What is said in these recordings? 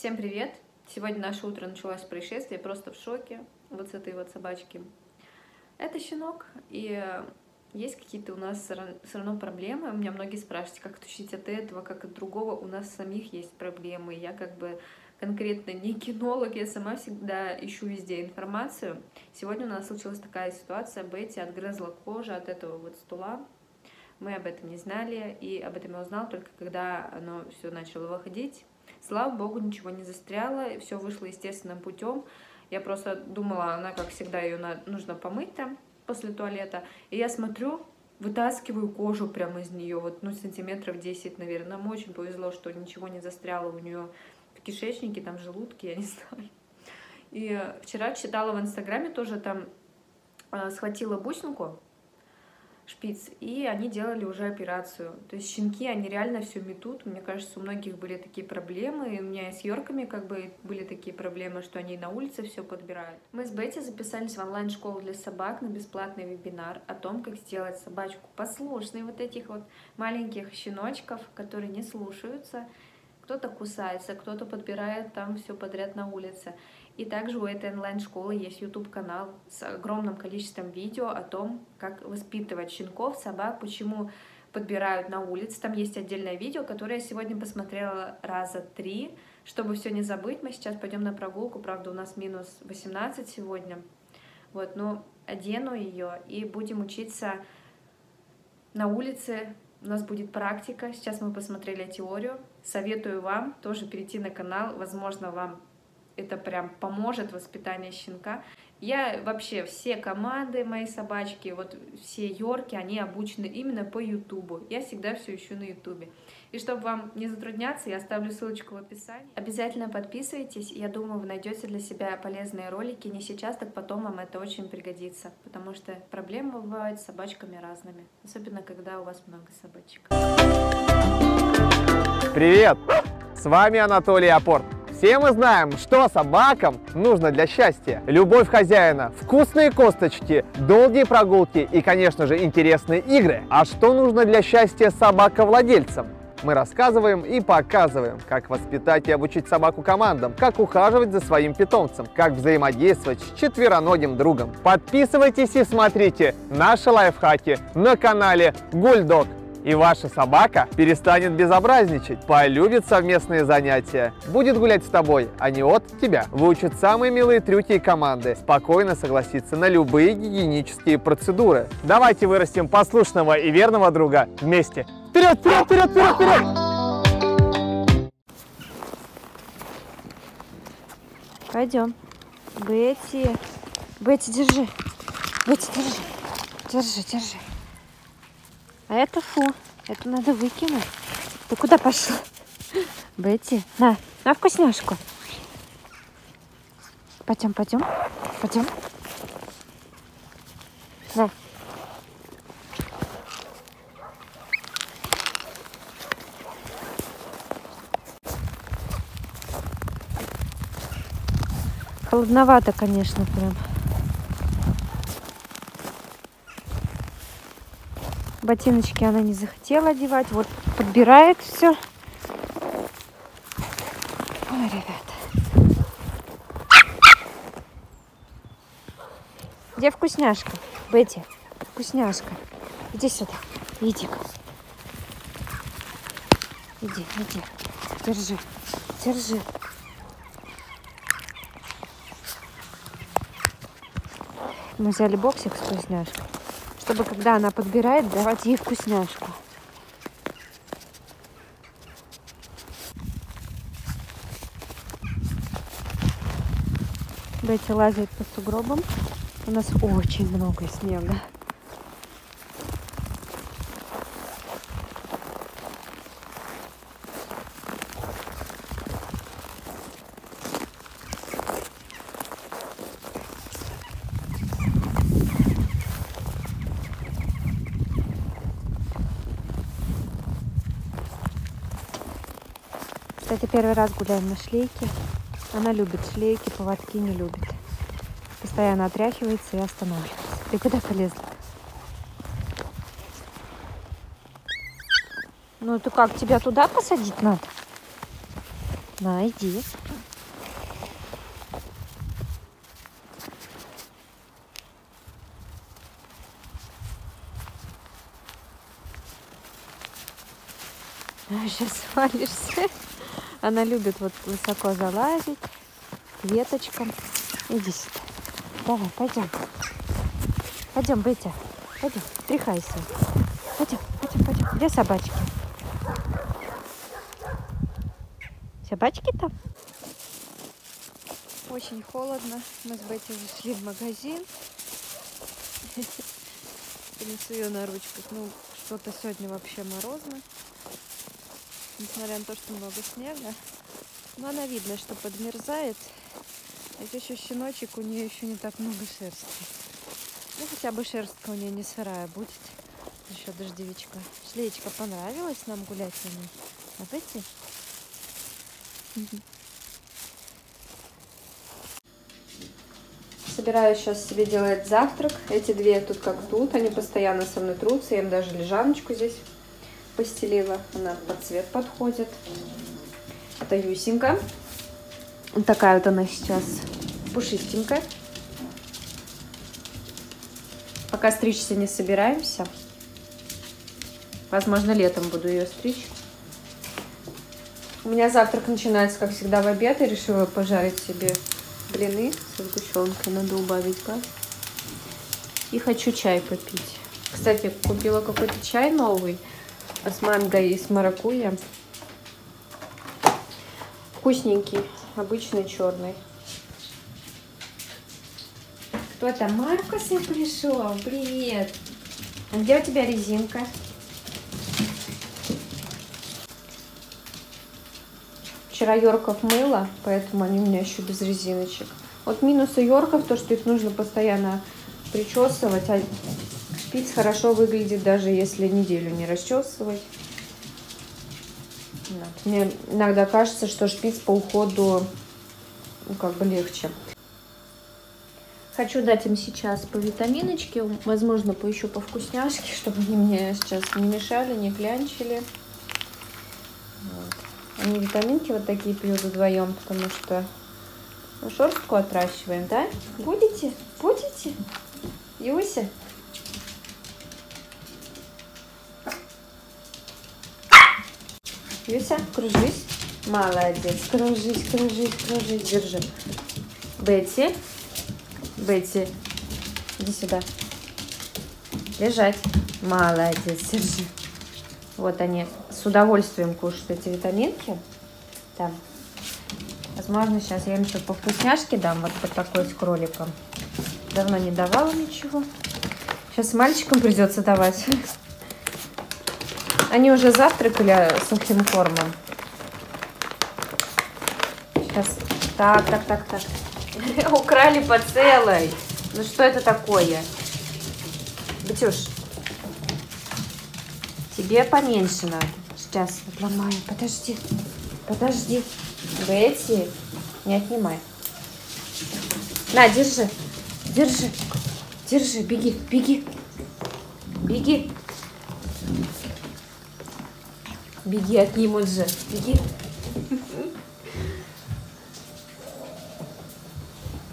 Всем привет! Сегодня наше утро началось с происшествия, я просто в шоке вот с этой вот собачки. Это щенок, и есть какие-то у нас все равно проблемы. У меня многие спрашивают, как отличить от этого, как от другого. У нас самих есть проблемы. Я как бы конкретно не кинолог, я сама всегда ищу везде информацию. Сегодня у нас случилась такая ситуация. Бэтти отгрызла кожу от этого вот стула. Мы об этом не знали, и об этом я узнала только когда оно все начало выходить. Слава богу, ничего не застряло, все вышло естественным путем. Я просто думала, она, как всегда, ее нужно помыть там после туалета. И я смотрю, вытаскиваю кожу прямо из нее, вот, ну, сантиметров 10, наверное. Нам очень повезло, что ничего не застряло у нее в кишечнике, там, желудке, я не знаю. И вчера читала в Инстаграме тоже, там, схватила бусинку, шпиц, и они делали уже операцию. То есть щенки, они реально все метут. Мне кажется, у многих были такие проблемы. И у меня и с Йорками как бы были такие проблемы, что они на улице все подбирают. Мы с Бетти записались в онлайн-школу для собак на бесплатный вебинар о том, как сделать собачку послушной. Вот этих вот маленьких щеночков, которые не слушаются. Кто-то кусается, кто-то подбирает там все подряд на улице. И также у этой онлайн-школы есть YouTube-канал с огромным количеством видео о том, как воспитывать щенков, собак, почему подбирают на улице. Там есть отдельное видео, которое я сегодня посмотрела раза 3. Чтобы все не забыть, мы сейчас пойдем на прогулку. Правда, у нас минус 18 сегодня. Вот, но одену ее и будем учиться на улице. У нас будет практика. Сейчас мы посмотрели теорию. Советую вам тоже перейти на канал. Возможно, вам это прям поможет, воспитание щенка. Я вообще, все команды моей собачки, вот все Йорки, они обучены именно по Ютубу. Я всегда все ищу на Ютубе. И чтобы вам не затрудняться, я оставлю ссылочку в описании. Обязательно подписывайтесь. Я думаю, вы найдете для себя полезные ролики. Не сейчас, так потом вам это очень пригодится. Потому что проблемы бывают с собачками разными. Особенно, когда у вас много собачек. Привет! С вами Анатолий Апорт. Все мы знаем, что собакам нужно для счастья. Любовь хозяина, вкусные косточки, долгие прогулки и, конечно же, интересные игры. А что нужно для счастья собаковладельцам? Мы рассказываем и показываем, как воспитать и обучить собаку командам, как ухаживать за своим питомцем, как взаимодействовать с четвероногим другом. Подписывайтесь и смотрите наши лайфхаки на канале GulDog. И ваша собака перестанет безобразничать, полюбит совместные занятия, будет гулять с тобой, а не от тебя, выучит самые милые трюки и команды, спокойно согласится на любые гигиенические процедуры. Давайте вырастим послушного и верного друга вместе. Вперед, вперед, вперед, вперед, вперед! Пойдем. Бетти. Бетти, держи. Бетти, держи. Держи, держи. А это фу, это надо выкинуть. Ты куда пошла? Бетти, на вкусняшку. Пойдем, пойдем, пойдем. На. Холодновато, конечно, прям. Ботиночки она не захотела одевать. Вот подбирает все. Ой, ребята. Где вкусняшка? Бетти, вкусняшка. Иди сюда. Иди-ка. Иди, иди. Держи, держи. Мы взяли боксик с вкусняшкой, чтобы, когда она подбирает, давать ей вкусняшку. Бетти лазит по сугробам. У нас очень много снега. Кстати, первый раз гуляем на шлейке. Она любит шлейки, поводки не любит. Постоянно отряхивается и останавливается. Ты куда полезла? Ну, это как, тебя туда посадить надо? На, иди. Сейчас свалишься. Она любит вот высоко залазить к веточкам. Иди сюда. Давай, пойдем. Пойдем, Бетя. Пойдем, тряхайся. Пойдем, пойдем, пойдем. Где собачки? Собачки там? Очень холодно. Мы с Бетти зашли в магазин. Принесу ее на ручках. Ну, что-то сегодня вообще морозно. Несмотря на то, что много снега. Но она видно, что подмерзает. Это еще щеночек, у нее еще не так много шерсти. Ну, хотя бы шерстка у нее не сырая будет. Еще дождевичка. Шлеечка понравилась нам гулять с ней. Вот эти. Собираю сейчас себе делать завтрак. Эти две тут как тут. Они постоянно со мной трутся. Я им даже лежаночку здесь постелила, она под цвет подходит. Это Юсенька. Вот такая вот она сейчас пушистенькая. Пока стричься не собираемся. Возможно, летом буду ее стричь. У меня завтрак начинается, как всегда, в обед. Я решила пожарить себе блины со сгущенкой. Надо убавить газ. И хочу чай попить. Кстати, купила какой-то чай новый. С манго и с маракуйя. Вкусненький, обычный черный. Кто там? Маркус пришел. Привет. А где у тебя резинка? Вчера йорков мыла, поэтому они у меня еще без резиночек. Вот минусы йорков, то что их нужно постоянно причесывать. Шпиц хорошо выглядит, даже если неделю не расчесывать. Мне иногда кажется, что шпиц по уходу как бы легче. Хочу дать им сейчас по витаминочке, возможно, еще по вкусняшке, чтобы они мне сейчас не мешали, не клянчили. Вот. Они витаминки вот такие пьют вдвоем, потому что ну, шерстку отращиваем, да? Будете? Будете? Юся? Юся, кружись. Молодец. Кружись, кружись, кружись. Держи. Бетти. Бетти. Иди сюда. Лежать. Молодец. Держи. Вот они с удовольствием кушают эти витаминки. Да. Возможно, сейчас я им еще по вкусняшке дам. Вот под такой с кроликом. Давно не давала ничего. Сейчас с мальчиком придется давать. Они уже завтракали сухим кормом. Сейчас. Так, так, так, так. Украли по целой. Ну что это такое? Бетюш, тебе поменьше надо. Сейчас отломаю. Подожди. Подожди. Бетти, не отнимай. На, держи. Держи. Держи. Беги, беги. Беги. Беги от них уже. Беги.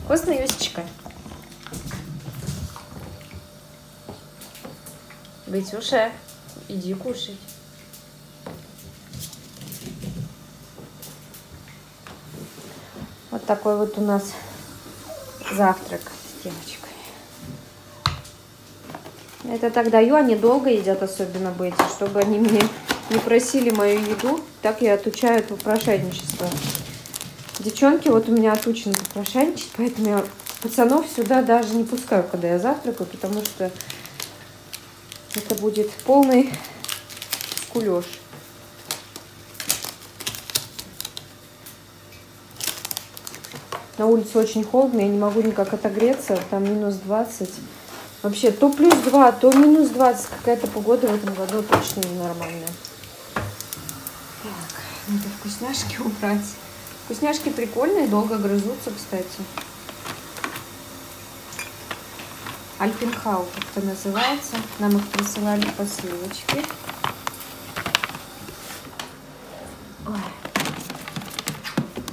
Вкусно, Юсечка? Бетюша, иди кушать. Вот такой вот у нас завтрак с девочками. Это так даю, они долго едят, особенно Бетти, чтобы они мне... не просили мою еду, так я отучаю от попрошайничества. Девчонки, вот у меня отучено попрошайничать, поэтому я пацанов сюда даже не пускаю, когда я завтракаю, потому что это будет полный скулёж. На улице очень холодно, я не могу никак отогреться, там минус 20. Вообще, то плюс 2, то минус 20. Какая-то погода в этом году точно ненормальная. Так, надо вкусняшки убрать. Вкусняшки прикольные, долго грызутся, кстати. Альпенхау как-то называется. Нам их присылали по ссылочке. Ой.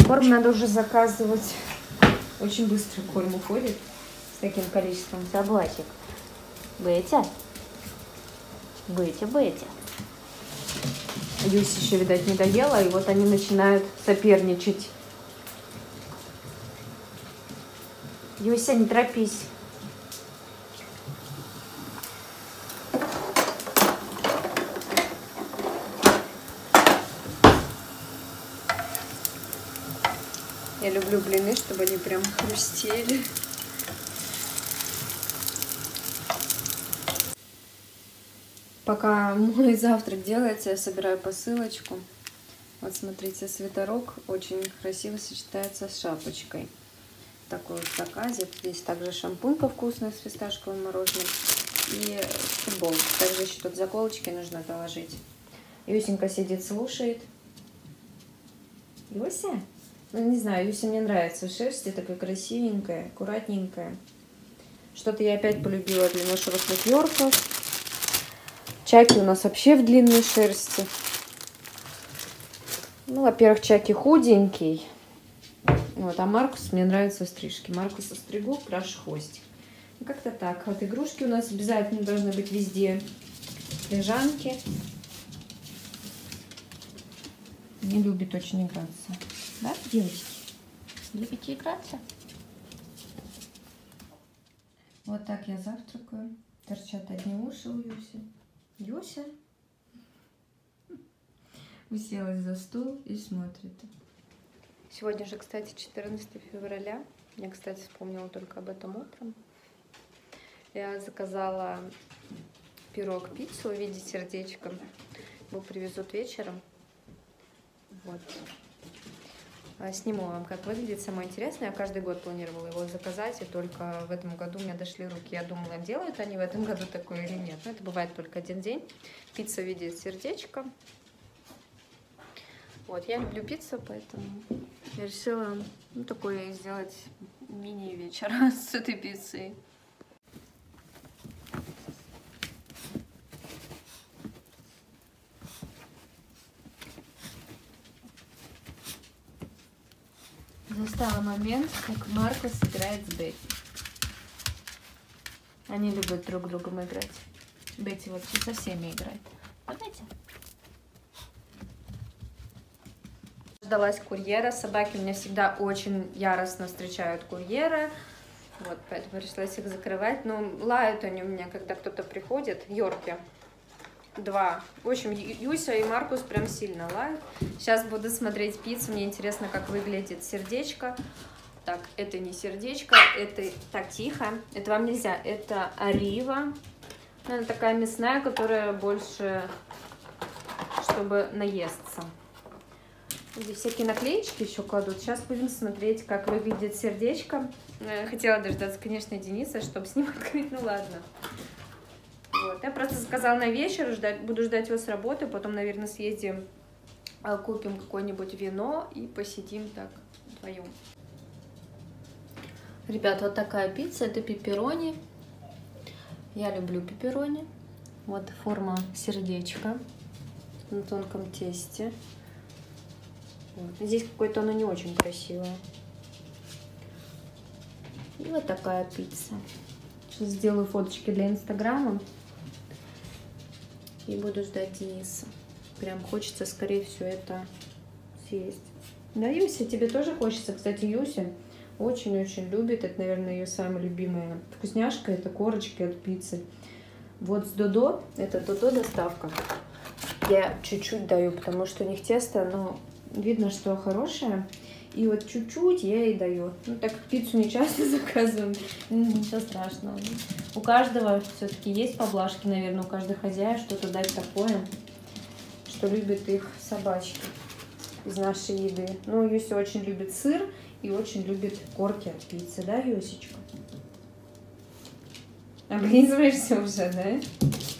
Корм надо уже заказывать. Очень быстро корм уходит с таким количеством собачек. Бэтя. Бэтя, Бэтя. Юсь еще, видать, не доела, и вот они начинают соперничать. Юся, не торопись. Я люблю блины, чтобы они прям хрустели. Пока мой завтрак делается, я собираю посылочку. Вот смотрите, свитерок очень красиво сочетается с шапочкой. Такой вот заказик. Здесь также шампунька вкусная с фисташковым мороженым. И футболка. Также еще тут заколочки нужно доложить. Юсенька сидит, слушает. Юся? Ну, не знаю, Юсе мне нравится. Шерсть такая красивенькая, аккуратненькая. Что-то я опять полюбила для нашего свитерка. Чаки у нас вообще в длинной шерсти. Ну, во-первых, Чаки худенький. Вот, а Маркус мне нравится в стрижке. Маркуса стригу, крашу хвостик. Ну, как-то так. Вот игрушки у нас обязательно должны быть везде. Лежанки. Не любит очень играться. Да, девочки? Любите играться? Вот так я завтракаю. Торчат одни уши у Юси. Юся уселась за стол и смотрит. Сегодня же, кстати, 14 февраля. Я, кстати, вспомнила только об этом утром. Я заказала пирог-пиццу в виде сердечка. Его привезут вечером. Вот. Сниму вам, как выглядит. Самое интересное, я каждый год планировала его заказать, и только в этом году у меня дошли руки. Я думала, делают они в этом году такое или нет. Но это бывает только один день. Пицца в виде сердечка. Вот, я люблю пиццу, поэтому я решила, ну, такое сделать мини-вечер с этой пиццей. Настал момент, как Маркус играет с Бетти. Они любят друг другом играть. Бетти вообще со всеми играет. Давайте. Дождалась курьера. Собаки у меня всегда очень яростно встречают курьера. Вот, поэтому пришлось их закрывать. Но лают они у меня, когда кто-то приходит. Йорки. Два. В общем, Юся и Маркус прям сильно лают. Сейчас буду смотреть пиццу. Мне интересно, как выглядит сердечко. Так, это не сердечко. Это... Так, тихо. Это вам нельзя. Это арива. Она такая мясная, которая больше, чтобы наесться. Здесь всякие наклеечки еще кладут. Сейчас будем смотреть, как выглядит сердечко. Хотела дождаться, конечно, Дениса, чтобы с ним открыть. Ну ладно. Вот. Я просто заказала на вечер, буду ждать его с работы, потом, наверное, съездим, купим какое-нибудь вино и посидим так вдвоем. Ребят, вот такая пицца, это пепперони. Я люблю пепперони. Вот форма сердечка на тонком тесте. Вот. Здесь какое-то оно не очень красивое. И вот такая пицца. Сейчас сделаю фоточки для Инстаграма. И буду ждать Дениса. Прям хочется скорее все это съесть. Да, Юся, тебе тоже хочется. Кстати, Юся очень-очень любит. Это, наверное, ее самая любимая вкусняшка. Это корочки от пиццы. Вот с Додо. Это Додо доставка. Я чуть-чуть даю, потому что у них тесто, но видно, что хорошее. И вот чуть-чуть я ей даю. Ну, так как пиццу не часто заказываем, ничего страшного. У каждого все-таки есть поблажки, наверное, у каждого хозяина что-то дать такое, что любят их собачки из нашей еды. Ну, Юся очень любит сыр и очень любит корки от пиццы, да, Юсечка? Облизываешься уже, да?